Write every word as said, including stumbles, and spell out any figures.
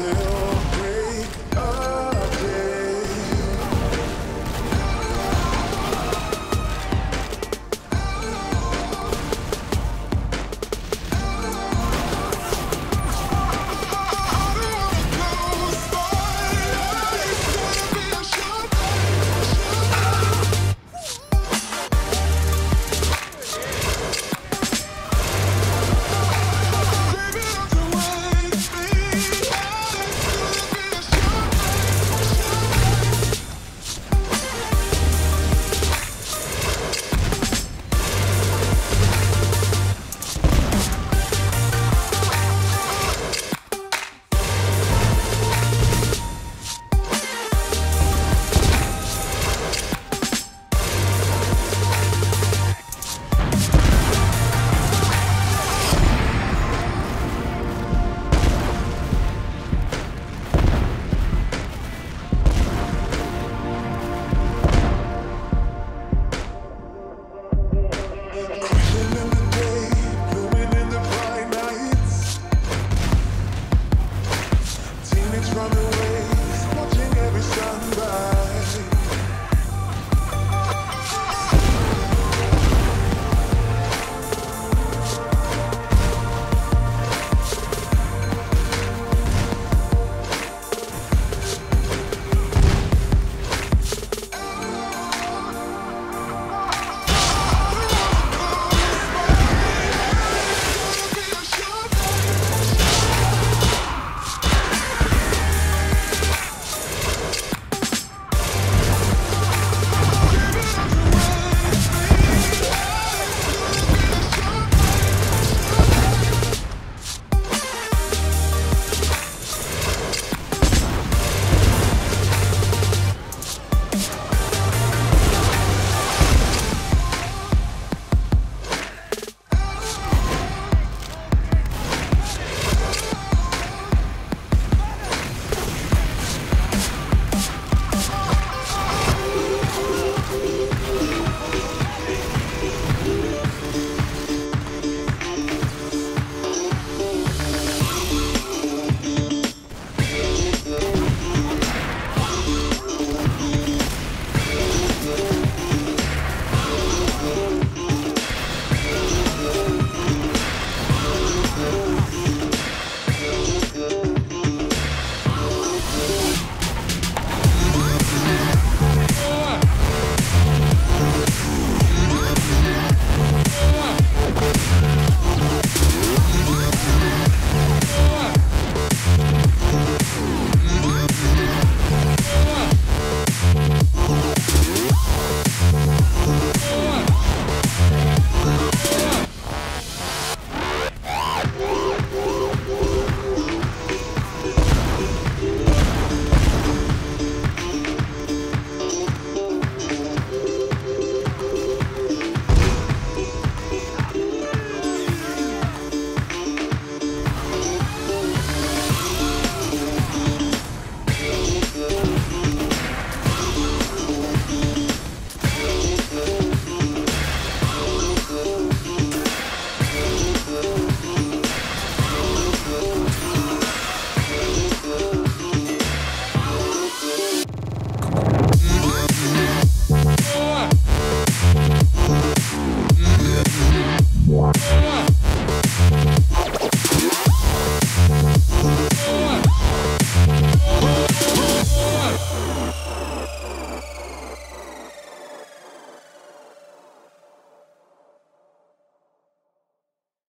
still